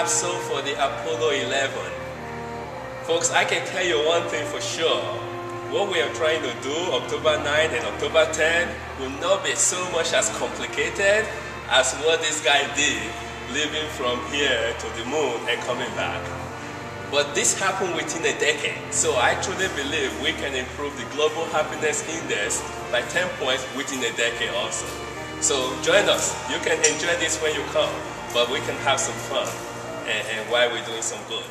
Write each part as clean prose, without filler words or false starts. capsule for the Apollo 11. Folks, I can tell you one thing for sure. What we are trying to do October 9 and October 10 will not be so much as complicated as what this guy did, leaving from here to the moon and coming back. But this happened within a decade, so I truly believe we can improve the Global Happiness Index by 10 points within a decade also. So join us. You can enjoy this when you come, but we can have some fun and while we're doing some good.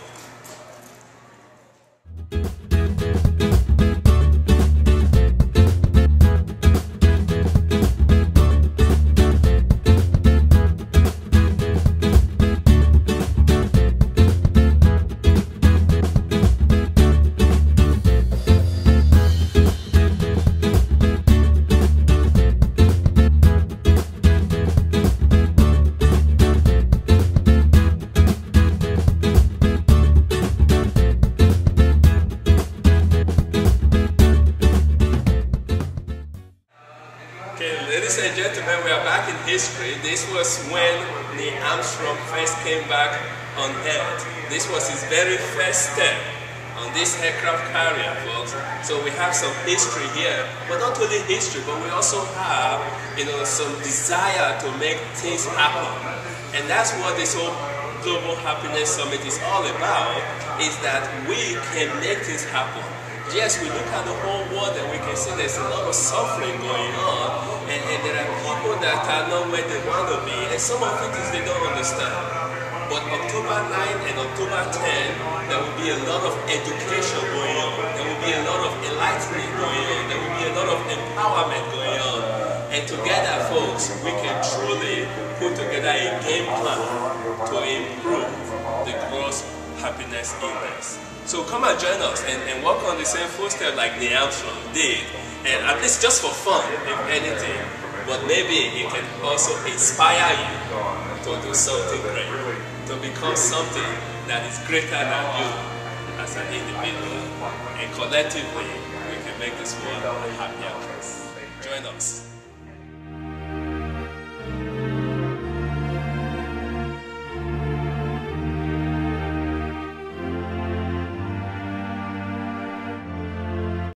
Ladies and gentlemen, we are back in history. This was when Neil Armstrong first came back on Earth. This was his very first step on this aircraft carrier, folks. So we have some history here, but not only history, but we also have, some desire to make things happen. And that's what this whole Global Happiness Summit is all about, is that we can make things happen. Yes, we look at the whole world and we can see there's a lot of suffering going on, and there are people that are not where they want to be, and some of it is they don't understand. But October 9 and October 10, there will be a lot of education going on, there will be a lot of enlightenment going on, there will be a lot of empowerment going on, and together, folks, we can truly put together a game plan to improve the gross happiness index. So come and join us and walk on the same footsteps like Neil Armstrong did, and at least just for fun, if anything, but maybe it can also inspire you to do something great, to become something that is greater than you as an individual, and collectively we can make this world a happier place. Join us.